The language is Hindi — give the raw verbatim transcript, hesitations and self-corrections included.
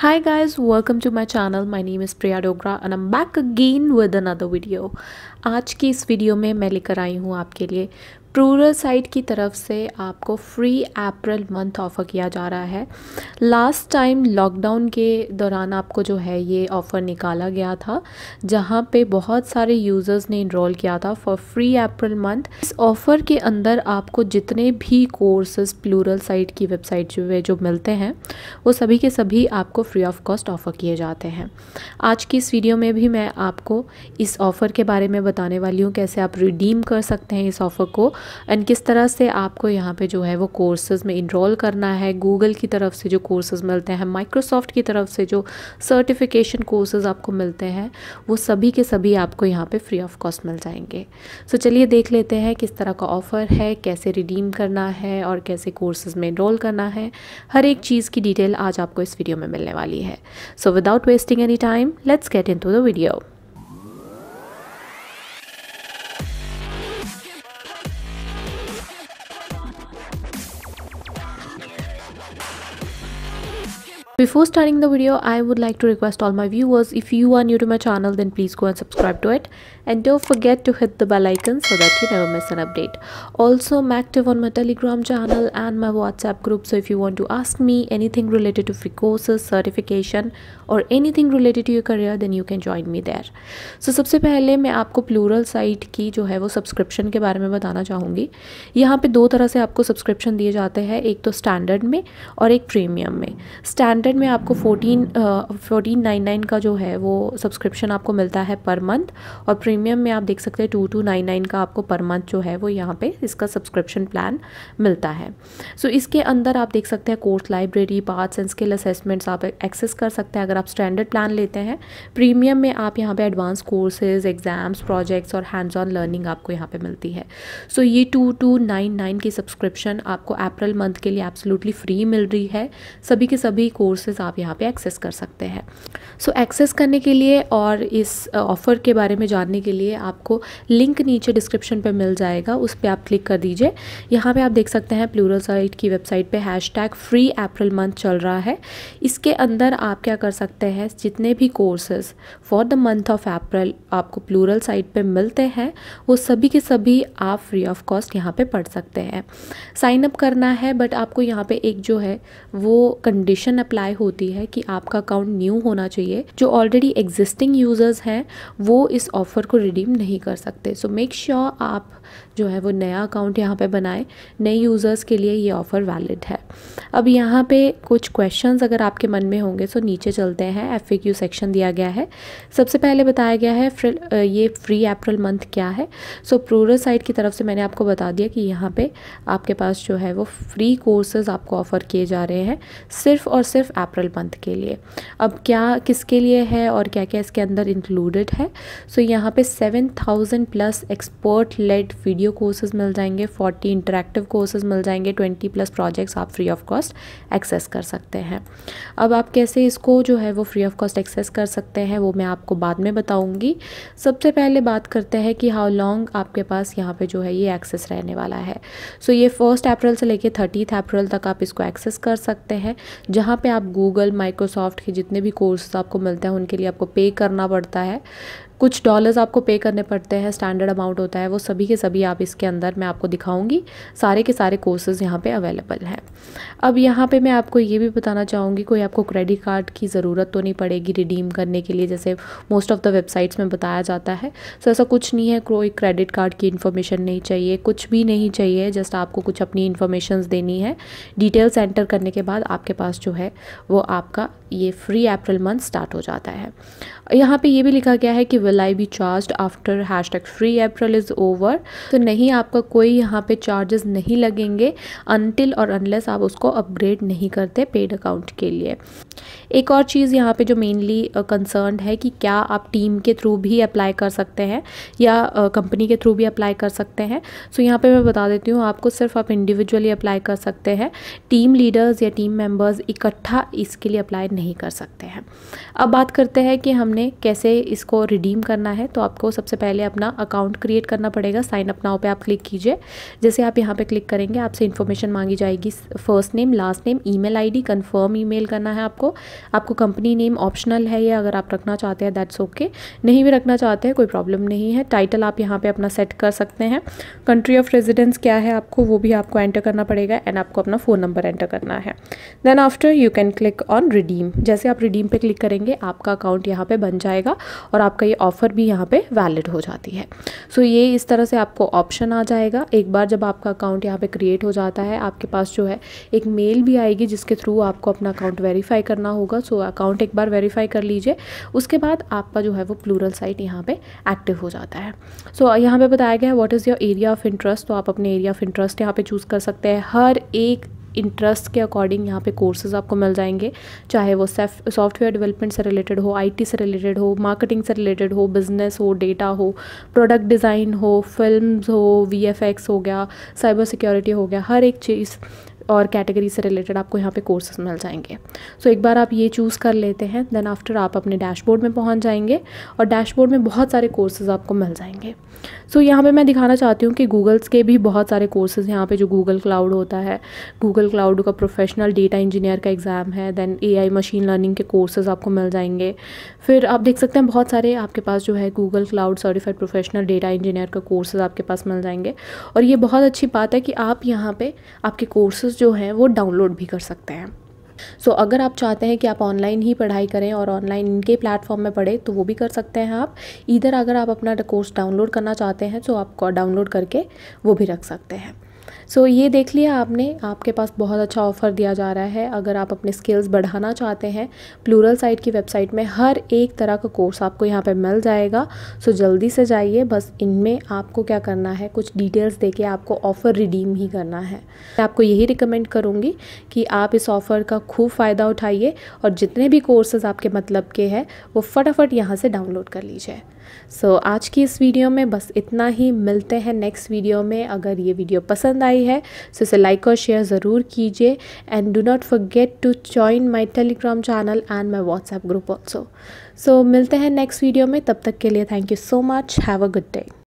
Hi guys, welcome to my channel. My name is Priya Dogra and I'm back again with another video. आज की इस वीडियो में मैं लेकर आई हूँ आपके लिए प्लुरलसाइट की तरफ से आपको फ्री अप्रैल मंथ ऑफ़र किया जा रहा है। लास्ट टाइम लॉकडाउन के दौरान आपको जो है ये ऑफ़र निकाला गया था, जहाँ पे बहुत सारे यूज़र्स ने इनरोल किया था फॉर फ्री अप्रैल मंथ। इस ऑफ़र के अंदर आपको जितने भी कोर्सेज प्लुरलसाइट की वेबसाइट पे जो मिलते हैं वो सभी के सभी आपको फ्री ऑफ कॉस्ट ऑफ़र किए जाते हैं। आज की इस वीडियो में भी मैं आपको इस ऑफ़र के बारे में बताने वाली हूँ, कैसे आप रिडीम कर सकते हैं इस ऑफ़र को एंड किस तरह से आपको यहाँ पे जो है वो कोर्सेज़ में इनरोल करना है। गूगल की तरफ से जो कोर्सेज़ मिलते हैं, माइक्रोसॉफ्ट की तरफ से जो सर्टिफिकेशन कोर्सेज़ आपको मिलते हैं वो सभी के सभी आपको यहाँ पे फ्री ऑफ कॉस्ट मिल जाएंगे। सो चलिए देख लेते हैं किस तरह का ऑफ़र है, कैसे रिडीम करना है और कैसे कोर्सेज़ में इनरोल करना है। हर एक चीज़ की डिटेल आज आपको इस वीडियो में मिलने वाली है। So without wasting any time let's get into the video. Before starting the video, I would like to request all my viewers, if you are new to my channel then please go and subscribe to it and don't forget to hit the bell icon so that you never miss an update. Also, I'm active on my Telegram channel and my WhatsApp group, so if you want to ask me anything related to free courses, certification or anything related to your career then you can join me there. So सबसे पहले मैं आपको प्लुरलसाइट की जो है वो सब्सक्रिप्शन के बारे में बताना चाहूँगी। यहाँ पे दो तरह से आपको सब्सक्रिप्शन दिए जाते हैं, एक तो स्टैंडर्ड में और एक प्रीमियम में। स्टैंडर्ड में आपको फोर्टीन नाइन्टी नाइन का जो है वो सब्सक्रिप्शन आपको मिलता है पर मंथ, और प्रीमियम में आप देख सकते हैं टू टू नाइन नाइन का आपको पर मंथ जो है वो यहाँ पे इसका सब्सक्रिप्शन प्लान मिलता है। सो so, इसके अंदर आप देख सकते हैं course library, parts and skill assessments आप एक्सेस कर सकते हैं अगर आप स्टैंडर्ड प्लान लेते हैं। प्रीमियम में आप यहाँ पर एडवांस कोर्सेज, एग्जाम्स, प्रोजेक्ट्स और हैंड्स ऑन लर्निंग आपको यहाँ पर मिलती है। सो so, ये टू टू नाइन नाइन की सब्सक्रिप्शन आपको अप्रैल मंथ के लिए एब्सोल्युटली फ्री मिल रही है। सभी के सभी कोर्स आप यहाँ पे एक्सेस कर सकते हैं। सो so, एक्सेस करने के लिए और इस ऑफ़र के बारे में जानने के लिए आपको लिंक नीचे डिस्क्रिप्शन पे मिल जाएगा, उस पर आप क्लिक कर दीजिए। यहाँ पे आप देख सकते हैं प्लुरलसाइट की वेबसाइट पे हैशटैग फ्री अप्रैल मंथ चल रहा है। इसके अंदर आप क्या कर सकते हैं, जितने भी courses for the month of April आपको प्लुरलसाइट पे मिलते हैं वो सभी के सभी आप फ्री ऑफ कॉस्ट यहाँ पर पढ़ सकते हैं। साइनअप करना है, बट आपको यहाँ पर एक जो है वो कंडीशन अप्लाई होती है कि आपका अकाउंट न्यू होना चाहिए। जो ऑलरेडी एग्जिस्टिंग यूजर्स हैं वो इस ऑफ़र को रिडीम नहीं कर सकते। सो मेक श्योर आप जो है वो नया अकाउंट यहाँ पे बनाएं। नए यूज़र्स के लिए ये ऑफ़र वैलिड है। अब यहाँ पे कुछ क्वेश्चंस अगर आपके मन में होंगे सो नीचे चलते हैं। एफ ए क्यू सेक्शन दिया गया है। सबसे पहले बताया गया है ये फ्री अप्रैल मंथ क्या है। सो प्लुरलसाइट की तरफ से मैंने आपको बता दिया कि यहाँ पर आपके पास जो है वो फ्री कोर्सेज आपको ऑफ़र किए जा रहे हैं सिर्फ और सिर्फ अप्रैल मंथ के लिए। अब क्या किसके लिए है और क्या क्या इसके अंदर इंक्लूडेड है। सो so, यहाँ पे seven thousand plus expert led video courses मिल जाएंगे, फोर्टी इंटरेक्टिव कोर्सेज मिल जाएंगे, ट्वेंटी प्लस प्रोजेक्ट्स आप फ्री ऑफ कॉस्ट एक्सेस कर सकते हैं। अब आप कैसे इसको जो है वो फ्री ऑफ कॉस्ट एक्सेस कर सकते हैं वो मैं आपको बाद में बताऊँगी। सबसे पहले बात करते हैं कि हाउ लॉन्ग आपके पास यहाँ पर जो है ये एक्सेस रहने वाला है। सो so, ये फर्स्ट अप्रैल से लेकर थर्टीथ अप्रैल तक आप इसको एक्सेस कर सकते हैं, जहाँ पर आप गूगल, माइक्रोसॉफ्ट के जितने भी कोर्सेज आपको मिलते हैं उनके लिए आपको पे करना पड़ता है। कुछ डॉलर्स आपको पे करने पड़ते हैं, स्टैंडर्ड अमाउंट होता है, वो सभी के सभी आप इसके अंदर मैं आपको दिखाऊंगी। सारे के सारे कोर्सेज़ यहाँ पे अवेलेबल हैं। अब यहाँ पे मैं आपको ये भी बताना चाहूँगी कोई आपको क्रेडिट कार्ड की ज़रूरत तो नहीं पड़ेगी रिडीम करने के लिए, जैसे मोस्ट ऑफ़ द वेबसाइट्स में बताया जाता है। सो ऐसा कुछ नहीं है, कोई क्रेडिट कार्ड की इन्फॉर्मेशन नहीं चाहिए, कुछ भी नहीं चाहिए। जस्ट आपको कुछ अपनी इन्फॉर्मेशन देनी है, डिटेल्स एंटर करने के बाद आपके पास जो है वो आपका ये फ्री अप्रैल मंथ स्टार्ट हो जाता है। यहाँ पे ये भी लिखा गया है कि will I be charge after hashtag free April is over. तो नहीं, आपका कोई यहाँ पे चार्जेस नहीं लगेंगे अनटिल और अनलेस आप उसको अपग्रेड नहीं करते पेड अकाउंट के लिए। एक और चीज़ यहाँ पे जो मेनली कंसर्न है कि क्या आप टीम के थ्रू भी अप्लाई कर सकते हैं या कंपनी uh, के थ्रू भी अप्लाई कर सकते हैं। सो यहाँ पर मैं बता देती हूँ आपको, सिर्फ आप इंडिविजुअली अप्लाई कर सकते हैं, टीम लीडर्स या टीम मेम्बर्स इकट्ठा इसके लिए अप्लाई नहीं कर सकते हैं। अब बात करते हैं कि हमने कैसे इसको रिडीम रिडीम करना है तो आपको सबसे पहले अपना अकाउंट क्रिएट करना पड़ेगा। साइन अप नाउ पे आप क्लिक कीजिए। जैसे आप यहाँ पे क्लिक करेंगे आपसे इन्फॉर्मेशन मांगी जाएगी, first name, last name, email ID, confirm email करना है आपको। आपको कंपनी नेम ऑप्शनल है, ये अगर आप रखना चाहते हैं दैट्स ओके, नहीं भी रखना चाहते हैं कोई प्रॉब्लम नहीं है। टाइटल आप यहाँ पर अपना सेट कर सकते हैं। कंट्री ऑफ रेजिडेंस क्या है आपको वो भी आपको एंटर करना पड़ेगा एंड आपको अपना फ़ोन नंबर एंटर करना है। Then after you can click on redeem. जैसे आप रिडीम पे क्लिक करेंगे आपका अकाउंट यहाँ पे बन जाएगा और आपका ये ऑफ़र भी यहाँ पे वैलिड हो जाती है। सो so ये इस तरह से आपको ऑप्शन आ जाएगा। एक बार जब आपका अकाउंट यहाँ पे क्रिएट हो जाता है आपके पास जो है एक मेल भी आएगी जिसके थ्रू आपको अपना अकाउंट वेरीफाई करना होगा। सो so अकाउंट एक बार वेरीफाई कर लीजिए, उसके बाद आपका जो है वो प्लूरलसाइट यहाँ पर एक्टिव हो जाता है। सो so यहाँ पर बताया गया है what is your area of interest, तो आप अपने एरिया ऑफ इंटरेस्ट यहाँ पर चूज़ कर सकते हैं। हर एक इंटरेस्ट के अकॉर्डिंग यहाँ पे कोर्सेज आपको मिल जाएंगे, चाहे वो सॉफ्टवेयर डेवलपमेंट से रिलेटेड हो, आईटी से रिलेटेड हो, मार्केटिंग से रिलेटेड हो, बिजनेस हो, डेटा हो, प्रोडक्ट डिज़ाइन हो, फिल्म्स हो, वीएफएक्स हो गया, साइबर सिक्योरिटी हो गया, हर एक चीज़ और कैटेगरी से रिलेटेड आपको यहाँ पे कोर्सेज मिल जाएंगे। सो so, एक बार आप ये चूज़ कर लेते हैं देन आफ्टर आप अपने डैशबोर्ड में पहुँच जाएंगे और डैशबोर्ड में बहुत सारे कोर्सेज आपको मिल जाएंगे। सो so, यहाँ पे मैं दिखाना चाहती हूँ कि गूगल्स के भी बहुत सारे कोर्सेज यहाँ पे, जो गूगल क्लाउड होता है, गूगल क्लाउड का प्रोफेशनल डेटा इंजीनियर का एग्ज़ाम है, देन एआई मशीन लर्निंग के कोर्सेज़ आपको मिल जाएंगे। फिर आप देख सकते हैं बहुत सारे आपके पास जो है Google cloud certified professional data engineer का कोर्सेज़ आपके पास मिल जाएंगे। और ये बहुत अच्छी बात है कि आप यहाँ पर आपके कोर्सेज जो है वो डाउनलोड भी कर सकते हैं। सो so, अगर आप चाहते हैं कि आप ऑनलाइन ही पढ़ाई करें और ऑनलाइन इनके प्लेटफॉर्म में पढ़े तो वो भी कर सकते हैं आप। इधर अगर आप अपना कोर्स डाउनलोड करना चाहते हैं तो आप डाउनलोड करके वो भी रख सकते हैं। सो so, ये देख लिया आपने, आपके पास बहुत अच्छा ऑफ़र दिया जा रहा है। अगर आप अपने स्किल्स बढ़ाना चाहते हैं प्लूरलसाइट की वेबसाइट में हर एक तरह का कोर्स आपको यहाँ पे मिल जाएगा। सो so, जल्दी से जाइए, बस इनमें आपको क्या करना है कुछ डिटेल्स देके आपको ऑफ़र रिडीम ही करना है। मैं आपको यही रिकमेंड करूँगी कि आप इस ऑफ़र का खूब फ़ायदा उठाइए और जितने भी कोर्सेज आपके मतलब के हैं वो फटाफट यहाँ से डाउनलोड कर लीजिए। सो so, आज की इस वीडियो में बस इतना ही, मिलते हैं नेक्स्ट वीडियो में। अगर ये वीडियो पसंद आई है तो इसे लाइक और शेयर ज़रूर कीजिए and do not forget to join my Telegram channel and my WhatsApp group also. So मिलते हैं नेक्स्ट वीडियो में, तब तक के लिए thank you so much, have a good day.